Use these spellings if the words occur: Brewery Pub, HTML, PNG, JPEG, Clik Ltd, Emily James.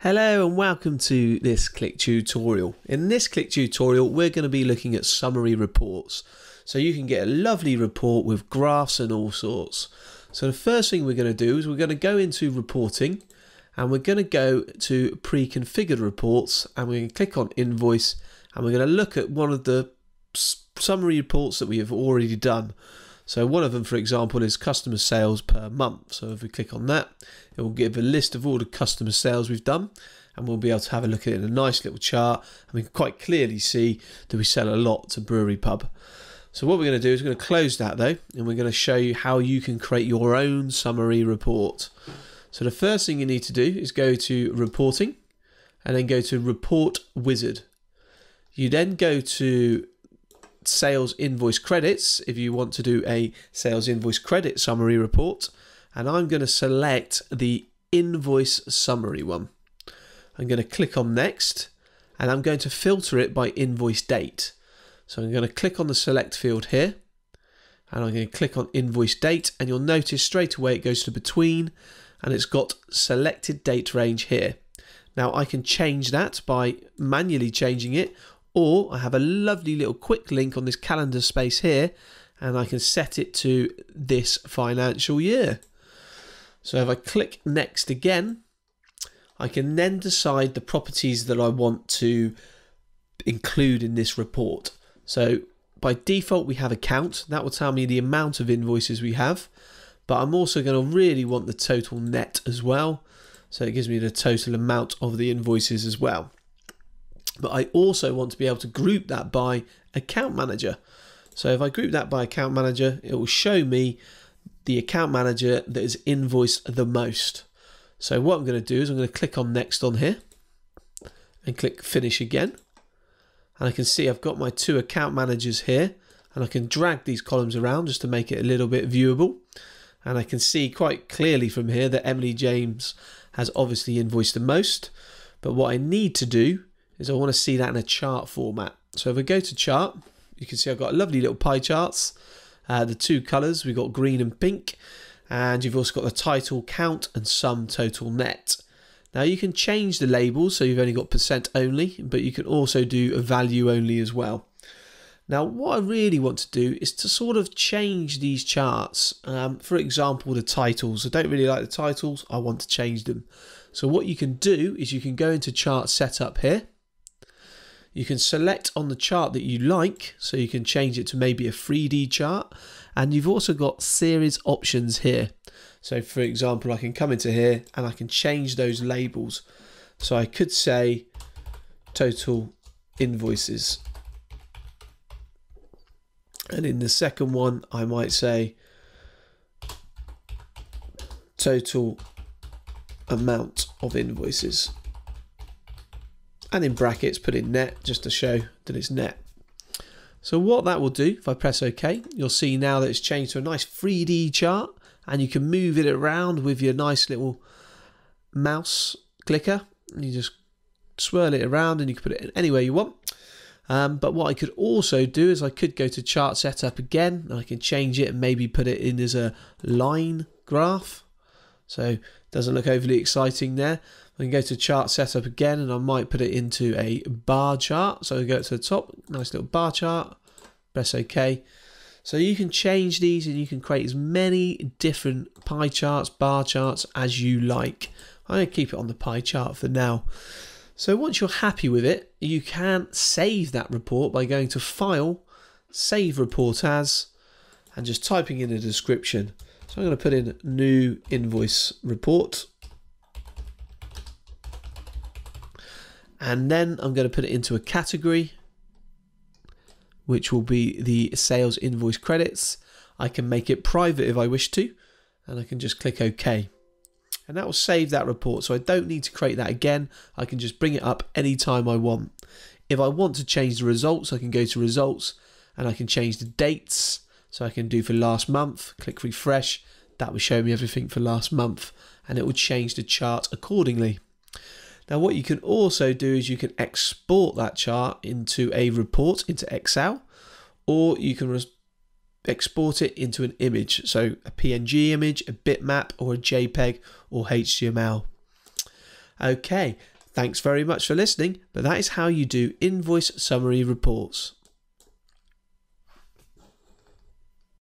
Hello and welcome to this Clik tutorial. In this Clik tutorial we're going to be looking at summary reports, so you can get a lovely report with graphs and all sorts. So the first thing we're going to do is we're going to go into reporting and we're going to go to pre-configured reports and we're going to click on invoice and we're going to look at one of the summary reports that we have already done. So one of them, for example, is customer sales per month. So if we click on that, it will give a list of all the customer sales we've done, and we'll be able to have a look at it in a nice little chart. And we can quite clearly see that we sell a lot to Brewery Pub. So what we're going to do is we're going to close that though, and we're going to show you how you can create your own summary report. So the first thing you need to do is go to reporting, and then go to report wizard. You then go to sales invoice credits if you want to do a sales invoice credit summary report, and I'm going to select the invoice summary one. I'm going to click on next and I'm going to filter it by invoice date. So I'm going to click on the select field here and I'm going to click on invoice date, and you'll notice straight away it goes to between and it's got selected date range here. Now I can change that by manually changing it, or I have a lovely little quick link on this calendar space here and I can set it to this financial year. So if I click next again, I can then decide the properties that I want to include in this report. So by default we have a count, that will tell me the amount of invoices we have, but I'm also going to really want the total net as well. So it gives me the total amount of the invoices as well. But I also want to be able to group that by account manager. So if I group that by account manager, it will show me the account manager that is invoiced the most. So what I'm going to do is I'm going to click on next on here and click finish again. And I can see I've got my two account managers here and I can drag these columns around just to make it a little bit viewable. And I can see quite clearly from here that Emily James has obviously invoiced the most. But what I need to do is I want to see that in a chart format. So if I go to chart, you can see I've got lovely little pie charts. The two colours, we've got green and pink. And you've also got the title count and sum total net. Now you can change the labels, so you've only got percent only, but you can also do a value only as well. Now what I really want to do is to sort of change these charts. For example, the titles. I don't really like the titles, I want to change them. So what you can do is you can go into chart setup here. You can select on the chart that you like, so you can change it to maybe a 3D chart. And you've also got series options here. So for example, I can come into here and I can change those labels. So I could say total invoices. And in the second one, I might say total amount of invoices. And in brackets put in net just to show that it's net. So what that will do, if I press OK, you'll see now that it's changed to a nice 3D chart and you can move it around with your nice little mouse clicker. You just swirl it around and you can put it anywhere you want. But what I could also do is I could go to chart setup again and I can change it and maybe put it in as a line graph. So it doesn't look overly exciting there. I can go to chart setup again and I might put it into a bar chart. So I go to the top, nice little bar chart, press OK. So you can change these and you can create as many different pie charts, bar charts as you like. I'm going to keep it on the pie chart for now. So once you're happy with it, you can save that report by going to File, Save Report As, and just typing in a description. So I'm going to put in new invoice report. And then I'm going to put it into a category, which will be the sales invoice credits. I can make it private if I wish to, and I can just click OK. And that will save that report, so I don't need to create that again. I can just bring it up anytime I want. If I want to change the results, I can go to results, and I can change the dates. So I can do for last month, click refresh. That will show me everything for last month, and it will change the chart accordingly. Now what you can also do is you can export that chart into a report, into Excel, or you can export it into an image, so a PNG image, a bitmap, or a JPEG, or HTML. Okay, thanks very much for listening, but that is how you do invoice summary reports.